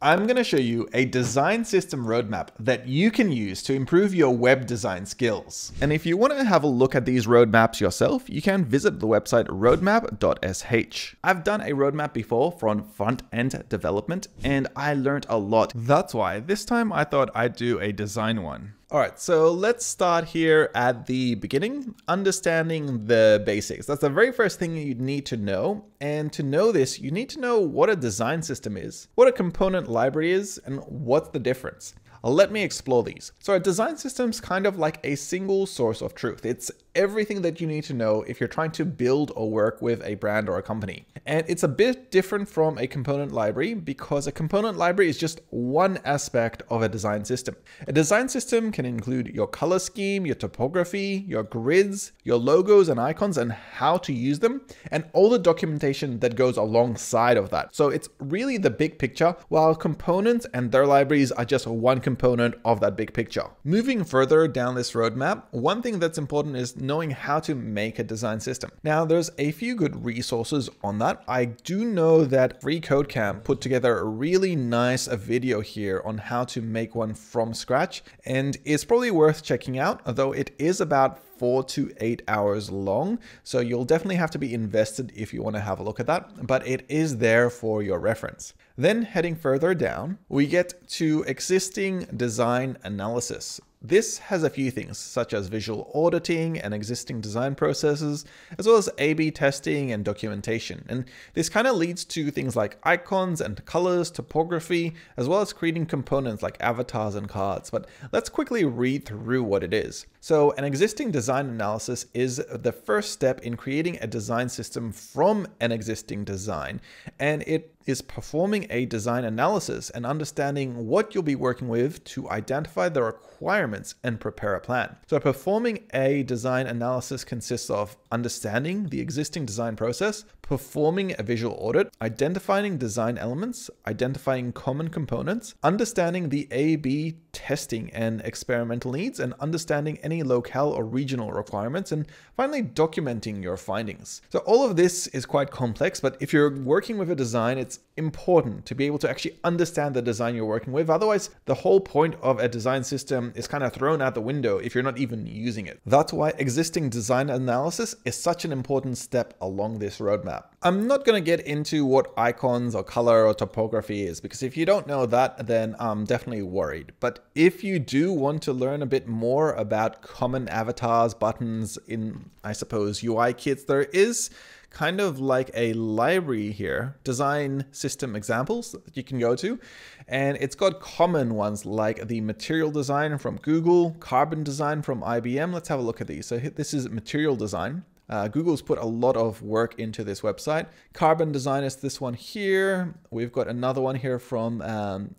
I'm going to show you a design system roadmap that you can use to improve your web design skills. And if you want to have a look at these roadmaps yourself, you can visit the website roadmap.sh. I've done a roadmap before for front-end development, and I learned a lot. That's why this time I thought I'd do a design one. All right, so let's start here at the beginning, understanding the basics. That's the very first thing you need to know. And to know this, you need to know what a design system is, what a component library is, and what's the difference. Let me explore these. So a design system is kind of like a single source of truth. It's everything that you need to know if you're trying to build or work with a brand or a company. And it's a bit different from a component library because a component library is just one aspect of a design system. A design system can include your color scheme, your typography, your grids, your logos and icons and how to use them, and all the documentation that goes alongside of that. So it's really the big picture, while components and their libraries are just one component of that big picture. Moving further down this roadmap, one thing that's important is knowing how to make a design system. Now, there's a few good resources on that. I do know that FreeCodeCamp put together a really nice video here on how to make one from scratch, and it's probably worth checking out, although it is about 4 to 8 hours long. So you'll definitely have to be invested if you want to have a look at that, but it is there for your reference. Then heading further down, we get to existing design analysis. This has a few things such as visual auditing and existing design processes, as well as A/B testing and documentation. And this kind of leads to things like icons and colors, typography, as well as creating components like avatars and cards. But let's quickly read through what it is. So an existing design analysis is the first step in creating a design system from an existing design. And it is performing a design analysis and understanding what you'll be working with to identify the requirements and prepare a plan. So performing a design analysis consists of understanding the existing design process, performing a visual audit, identifying design elements, identifying common components, understanding the A/B testing and experimental needs, and understanding any locale or regional requirements, and finally documenting your findings. So all of this is quite complex, but if you're working with a design, it's important to be able to actually understand the design you're working with. Otherwise, the whole point of a design system is kind of thrown out the window if you're not even using it. That's why existing design analysis is such an important step along this roadmap. I'm not going to get into what icons or color or typography is, because if you don't know that, then I'm definitely worried. But if you do want to learn a bit more about common avatars, buttons in, I suppose, UI kits, there is kind of like a library here, design system examples that you can go to. And it's got common ones like the Material Design from Google, Carbon Design from IBM. Let's have a look at these. So this is Material Design. Google's put a lot of work into this website. Carbon Design is this one here. We've got another one here from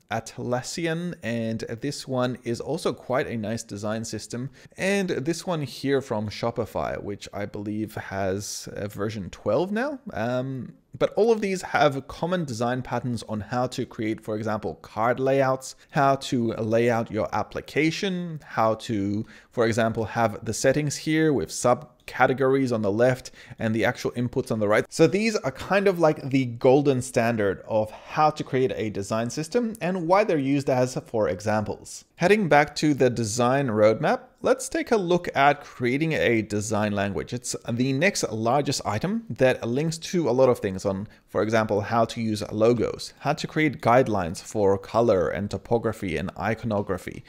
Atlassian, and this one is also quite a nice design system. And this one here from Shopify, which I believe has version 12 now. But all of these have common design patterns on how to create, for example, card layouts, how to lay out your application, how to, for example, have the settings here with subcategories on the left and the actual inputs on the right. So these are kind of like the golden standard of how to create a design system and why they're used as for examples. Heading back to the design roadmap, let's take a look at creating a design language. It's the next largest item that links to a lot of things on, for example, how to use logos, how to create guidelines for color and typography and iconography.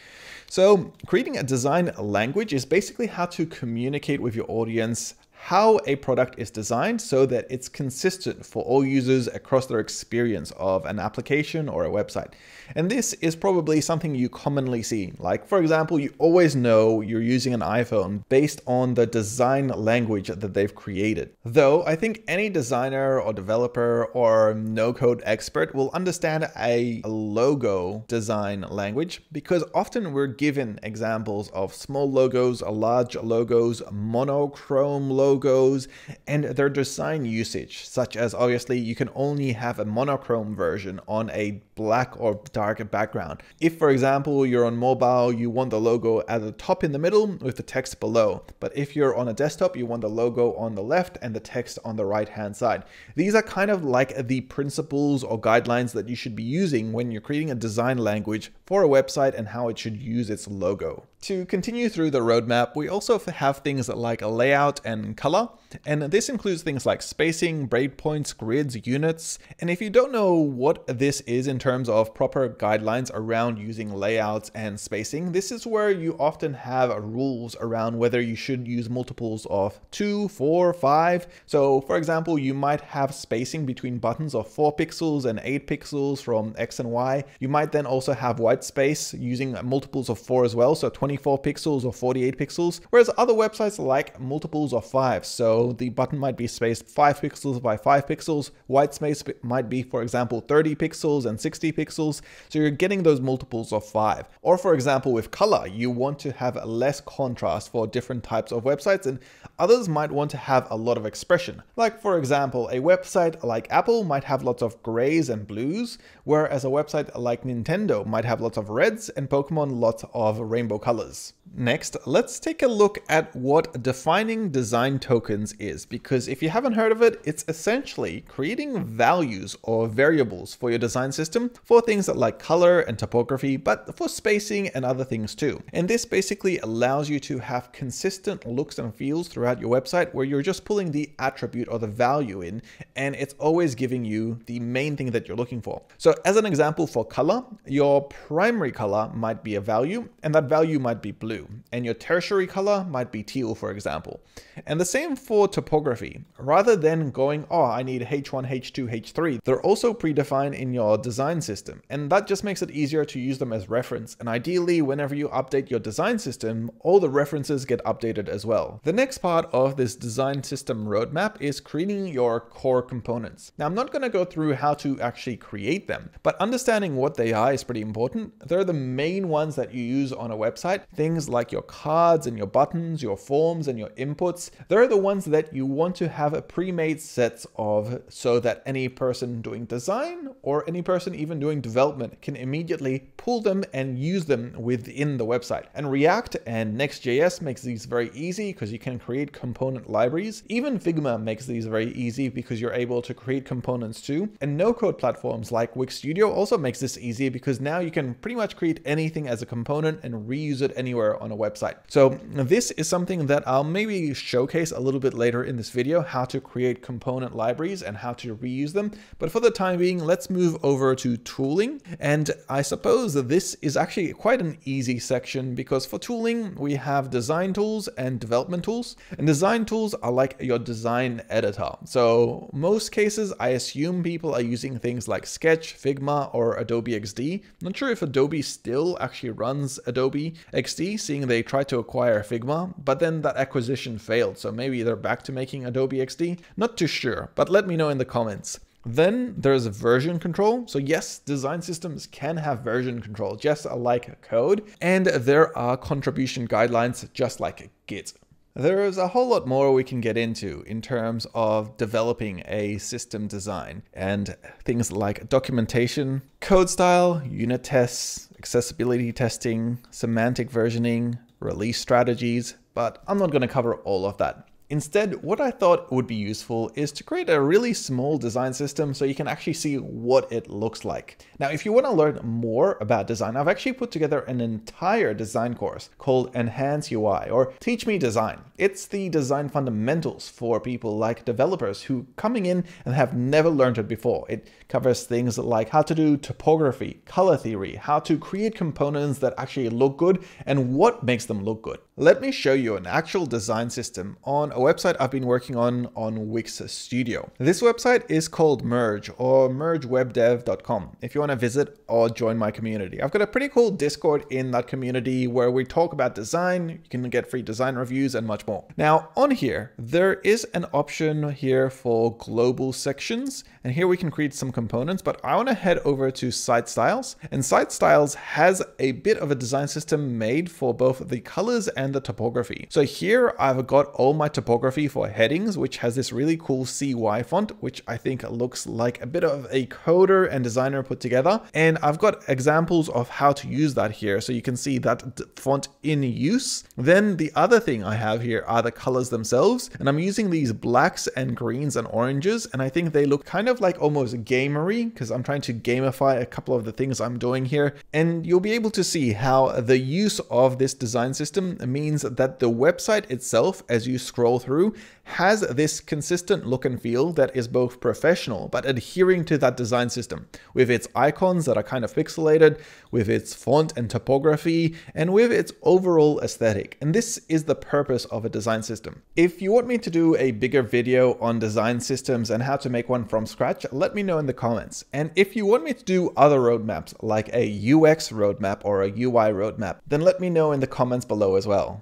So creating a design language is basically how to communicate with your audience how a product is designed so that it's consistent for all users across their experience of an application or a website. And this is probably something you commonly see. Like, for example, you always know you're using an iPhone based on the design language that they've created. Though I think any designer or developer or no-code expert will understand a logo design language, because often we're given examples of small logos, large logos, monochrome logos, logos, and their design usage, such as obviously you can only have a monochrome version on a black or dark background. If, for example, you're on mobile, you want the logo at the top in the middle with the text below. But if you're on a desktop, you want the logo on the left and the text on the right hand side. These are kind of like the principles or guidelines that you should be using when you're creating a design language for a website and how it should use its logo. To continue through the roadmap, we also have things like layout and color, and this includes things like spacing, breakpoints, grids, units. And if you don't know what this is in terms of proper guidelines around using layouts and spacing, this is where you often have rules around whether you should use multiples of 2, 4, 5. So for example, you might have spacing between buttons of 4 pixels and 8 pixels from X and Y. You might then also have white space using multiples of 4 as well, so 24 pixels or 48 pixels, whereas other websites like multiples of 5. So the button might be spaced 5 pixels by 5 pixels, white space might be, for example, 30 pixels and 60 pixels. So you're getting those multiples of 5. Or for example, with color, you want to have less contrast for different types of websites, and others might want to have a lot of expression. Like for example, a website like Apple might have lots of grays and blues, whereas a website like Nintendo might have lots of reds and Pokemon lots of rainbow colors. Next, let's take a look at what defining design tokens is, because if you haven't heard of it, it's essentially creating values or variables for your design system for things like color and typography, but for spacing and other things too. And this basically allows you to have consistent looks and feels throughout your website, where you're just pulling the attribute or the value in, and it's always giving you the main thing that you're looking for. So as an example for color, your primary color might be a value, and that value might be blue, and your tertiary color might be teal, for example. And the same for typography. Rather than going, oh, I need H1, H2, H3, they're also predefined in your design system, and that just makes it easier to use them as reference. And ideally, whenever you update your design system, all the references get updated as well. The next part of this design system roadmap is creating your core components. Now, I'm not going to go through how to actually create them, but understanding what they are is pretty important. They're the main ones that you use on a website. Things like your cards and your buttons, your forms and your inputs. They're the ones that you want to have pre-made sets of, so that any person doing design or any person even doing development can immediately pull them and use them within the website. And React and Next.js makes these very easy because you can create component libraries. Even Figma makes these very easy because you're able to create components too. And no-code platforms like Wix Studio also makes this easy because now you can pretty much create anything as a component and reuse it anywhere on a website. So this is something that I'll maybe showcase a little bit later in this video, how to create component libraries and how to reuse them. But for the time being, let's move over to tooling. And I suppose that this is actually quite an easy section, because for tooling, we have design tools and development tools. And design tools are like your design editor. So most cases, I assume people are using things like Sketch, Figma, or Adobe XD. I'm not sure if Adobe still actually runs Adobe XD, seeing they tried to acquire Figma, but then that acquisition failed. So maybe they're back to making Adobe XD. Not too sure, but let me know in the comments. Then there's version control. So yes, design systems can have version control, just like code. And there are contribution guidelines, just like Git. There is a whole lot more we can get into in terms of developing a system design, and things like documentation, code style, unit tests, accessibility testing, semantic versioning, release strategies, but I'm not going to cover all of that. Instead, what I thought would be useful is to create a really small design system so you can actually see what it looks like. Now, if you want to learn more about design, I've actually put together an entire design course called Enhance UI, or Teach Me Design. It's the design fundamentals for people like developers who coming in and have never learned it before. It covers things like how to do typography, color theory, how to create components that actually look good, and what makes them look good. Let me show you an actual design system on a website I've been working on Wix Studio. This website is called Merge, or mergewebdev.com, if you want to visit or join my community. I've got a pretty cool Discord in that community where we talk about design. You can get free design reviews and much more. Now on here, there is an option here for global sections, and here we can create some components, but I want to head over to site styles, and site styles has a bit of a design system made for both the colors and the typography. So here I've got all my typography typography for headings, which has this really cool CY font, which I think looks like a bit of a coder and designer put together. And I've got examples of how to use that here. So you can see that font in use. Then the other thing I have here are the colors themselves. And I'm using these blacks and greens and oranges. And I think they look kind of like almost gamery because I'm trying to gamify a couple of the things I'm doing here. And you'll be able to see how the use of this design system means that the website itself, as you scroll through, has this consistent look and feel that is both professional, but adhering to that design system with its icons that are kind of pixelated, with its font and typography, and with its overall aesthetic. And this is the purpose of a design system. If you want me to do a bigger video on design systems and how to make one from scratch, let me know in the comments. And if you want me to do other roadmaps, like a UX roadmap or a UI roadmap, then let me know in the comments below as well.